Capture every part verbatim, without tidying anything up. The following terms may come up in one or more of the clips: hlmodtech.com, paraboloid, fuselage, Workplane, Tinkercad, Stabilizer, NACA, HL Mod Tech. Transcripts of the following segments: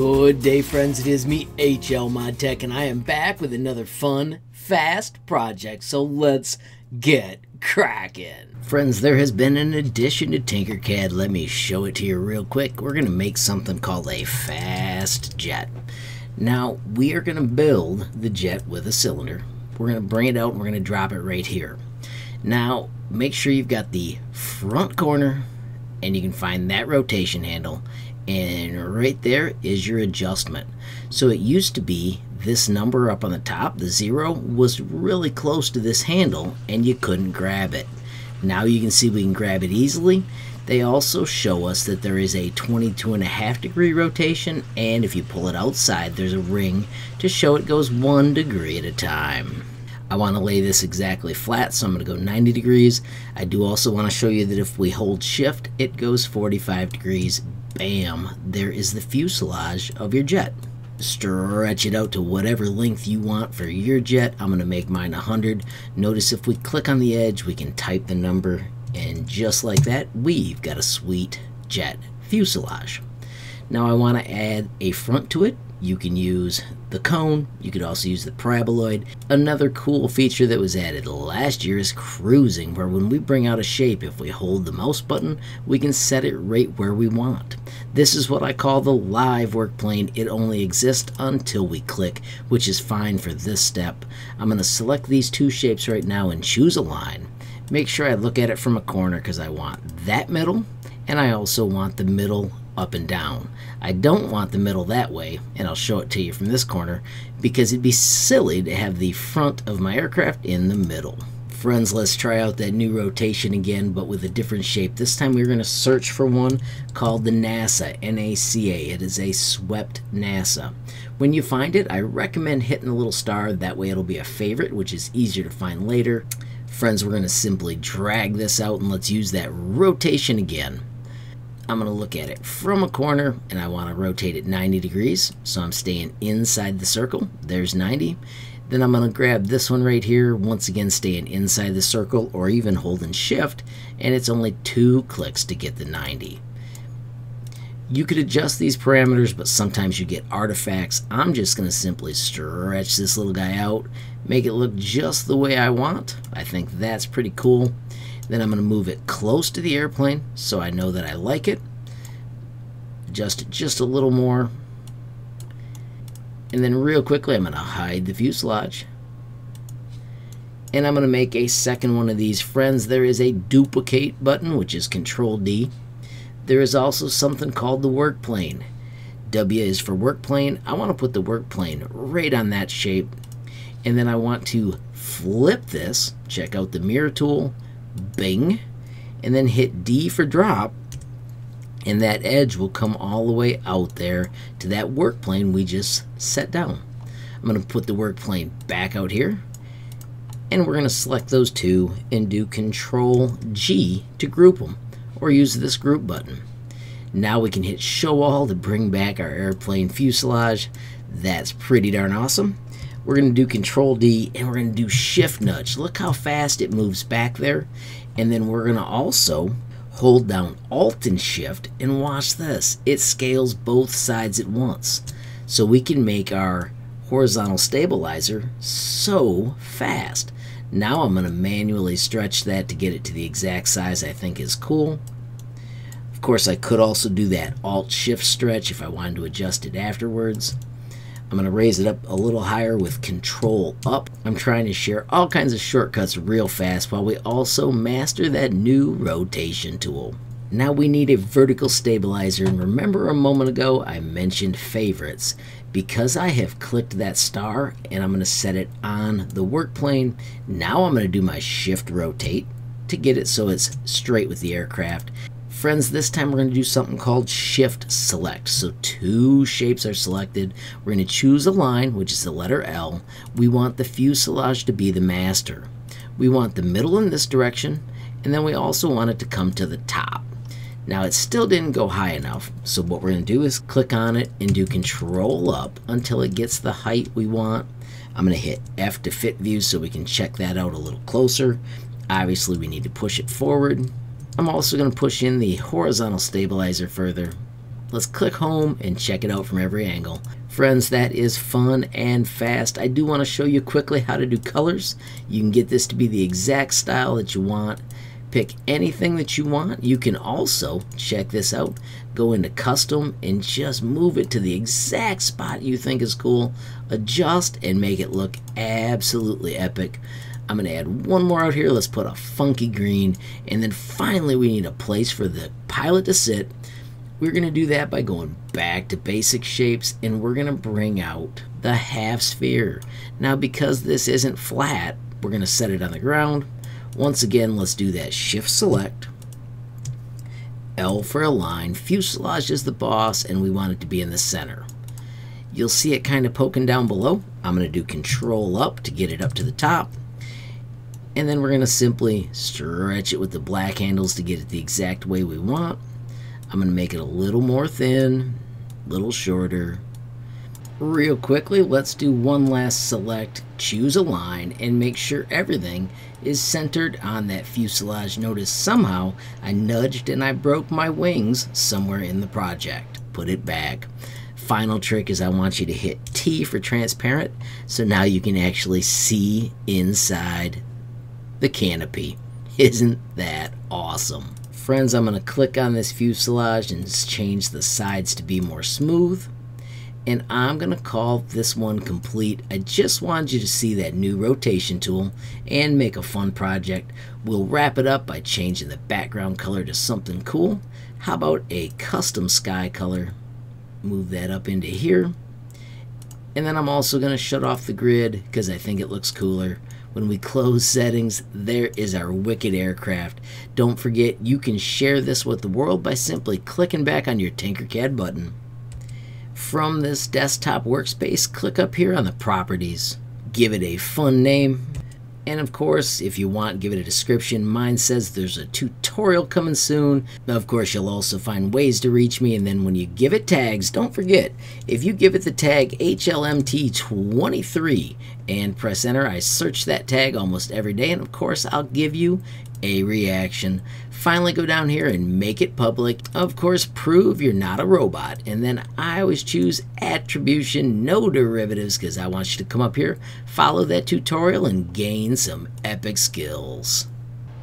Good day, friends. It is me, H L Mod Tech, and I am back with another fun, fast project. So let's get cracking. Friends, there has been an addition to Tinkercad. Let me show it to you real quick. We're going to make something called a fast jet. Now, we are going to build the jet with a cylinder. We're going to bring it out and we're going to drop it right here. Now, make sure you've got the front corner and you can find that rotation handle. And right there is your adjustment. So it used to be this number up on the top, the zero, was really close to this handle and you couldn't grab it. Now you can see we can grab it easily. They also show us that there is a twenty-two and a half degree rotation, and if you pull it outside, there's a ring to show it goes one degree at a time. I want to lay this exactly flat, so I'm going to go ninety degrees. I do also want to show you that if we hold shift, it goes forty-five degrees. Bam, there is the fuselage of your jet. Stretch it out to whatever length you want for your jet. I'm going to make mine one hundred. Notice if we click on the edge, we can type the number, and just like that, we've got a sweet jet fuselage. Now I want to add a front to it. You can use the cone, you could also use the paraboloid. Another cool feature that was added last year is cruising, where when we bring out a shape, if we hold the mouse button, we can set it right where we want. This is what I call the live work plane. It only exists until we click, which is fine for this step. I'm going to select these two shapes right now and choose a line. Make sure I look at it from a corner because I want that middle, and I also want the middle up and down. I don't want the middle that way, and I'll show it to you from this corner, because it'd be silly to have the front of my aircraft in the middle. Friends, let's try out that new rotation again, but with a different shape. This time we're going to search for one called the NASA, N A C A. It is a swept NASA. When you find it, I recommend hitting the little star. That way it'll be a favorite, which is easier to find later. Friends, we're going to simply drag this out, and let's use that rotation again. I'm going to look at it from a corner, and I want to rotate it ninety degrees, so I'm staying inside the circle. There's ninety. Then I'm going to grab this one right here, once again staying inside the circle, or even holding shift, and it's only two clicks to get the ninety. You could adjust these parameters, but sometimes you get artifacts. I'm just going to simply stretch this little guy out, make it look just the way I want. I think that's pretty cool. Then I'm going to move it close to the airplane so I know that I like it. Adjust it just a little more. And then real quickly, I'm going to hide the fuselage. And I'm going to make a second one of these. Friends, there is a duplicate button, which is control D. There is also something called the work plane. W is for work plane. I want to put the work plane right on that shape. And then I want to flip this. Check out the mirror tool. Bing, and then hit D for drop, and that edge will come all the way out there to that work plane we just set down. I'm going to put the work plane back out here, and we're going to select those two and do control G to group them, or use this group button. Now we can hit show all to bring back our airplane fuselage. That's pretty darn awesome. We're going to do control D, and we're going to do shift nudge. Look how fast it moves back there. And then we're going to also hold down alt and shift, and watch this. It scales both sides at once. So we can make our horizontal stabilizer so fast. Now I'm going to manually stretch that to get it to the exact size I think is cool. Of course, I could also do that alt shift stretch if I wanted to adjust it afterwards. I'm going to raise it up a little higher with control up. I'm trying to share all kinds of shortcuts real fast while we also master that new rotation tool. Now we need a vertical stabilizer, and remember a moment ago I mentioned favorites. Because I have clicked that star and I'm going to set it on the work plane, now I'm going to do my shift rotate to get it so it's straight with the aircraft. Friends, this time we're going to do something called shift select. So two shapes are selected. We're going to choose a line, which is the letter L. We want the fuselage to be the master. We want the middle in this direction, and then we also want it to come to the top. Now it still didn't go high enough, so what we're going to do is click on it and do control up until it gets the height we want. I'm going to hit F to fit view so we can check that out a little closer. Obviously we need to push it forward. I'm also going to push in the horizontal stabilizer further. Let's click home and check it out from every angle. Friends, that is fun and fast. I do want to show you quickly how to do colors. You can get this to be the exact style that you want. Pick anything that you want. You can also, check this out, go into custom and just move it to the exact spot you think is cool. Adjust and make it look absolutely epic. I'm going to add one more out here. Let's put a funky green. And then finally, we need a place for the pilot to sit. We're going to do that by going back to basic shapes, and we're going to bring out the half sphere. Now, because this isn't flat, we're going to set it on the ground. Once again, let's do that. Shift select, L for align. Fuselage is the boss, and we want it to be in the center. You'll see it kind of poking down below. I'm going to do control up to get it up to the top. And then we're going to simply stretch it with the black handles to get it the exact way we want. I'm going to make it a little more thin, a little shorter. Real quickly, let's do one last select, choose a line, and make sure everything is centered on that fuselage. Notice somehow I nudged and I broke my wings somewhere in the project. Put it back. Final trick is I want you to hit T for transparent, so now you can actually see inside the canopy. Isn't that awesome? Friends, I'm going to click on this fuselage and change the sides to be more smooth. And I'm going to call this one complete. I just wanted you to see that new rotation tool and make a fun project. We'll wrap it up by changing the background color to something cool. How about a custom sky color? Move that up into here. And then I'm also going to shut off the grid because I think it looks cooler. When we close settings, there is our wicked aircraft. Don't forget, you can share this with the world by simply clicking back on your Tinkercad button. From this desktop workspace, click up here on the properties. Give it a fun name. And of course, if you want, give it a description. Mine says there's a tutorial coming soon. Now, of course, you'll also find ways to reach me. And then when you give it tags, don't forget, if you give it the tag H L M T twenty-three and press enter, I search that tag almost every day. And of course, I'll give you a reaction. Finally, go down here and make it public. Of course, prove you're not a robot. And then I always choose attribution, no derivatives, because I want you to come up here, follow that tutorial, and gain some epic skills.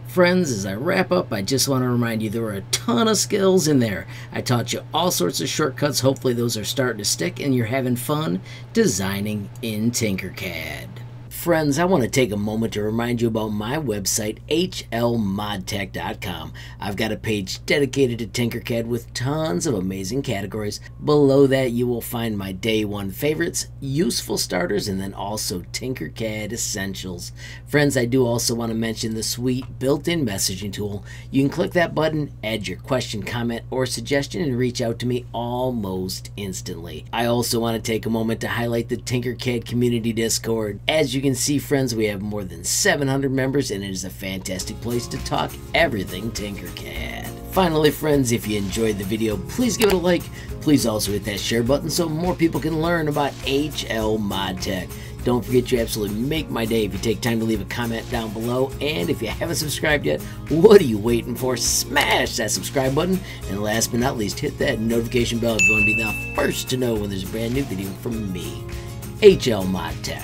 Friends, as I wrap up, I just want to remind you there are a ton of skills in there. I taught you all sorts of shortcuts. Hopefully those are starting to stick and you're having fun designing in Tinkercad. Friends, I want to take a moment to remind you about my website, H L mod tech dot com. I've got a page dedicated to Tinkercad with tons of amazing categories. Below that, you will find my day one favorites, useful starters, and then also Tinkercad essentials. Friends, I do also want to mention the sweet built-in messaging tool. You can click that button, add your question, comment, or suggestion, and reach out to me almost instantly. I also want to take a moment to highlight the Tinkercad community Discord. As you can see, friends, we have more than seven hundred members, and it is a fantastic place to talk everything Tinkercad. Finally, friends, if you enjoyed the video, please give it a like. Please also hit that share button so more people can learn about H L Mod Tech. Don't forget, you absolutely make my day if you take time to leave a comment down below. And if you haven't subscribed yet, what are you waiting for? Smash that subscribe button. And last but not least, hit that notification bell if you want to be the first to know when there's a brand new video from me, H L Mod Tech.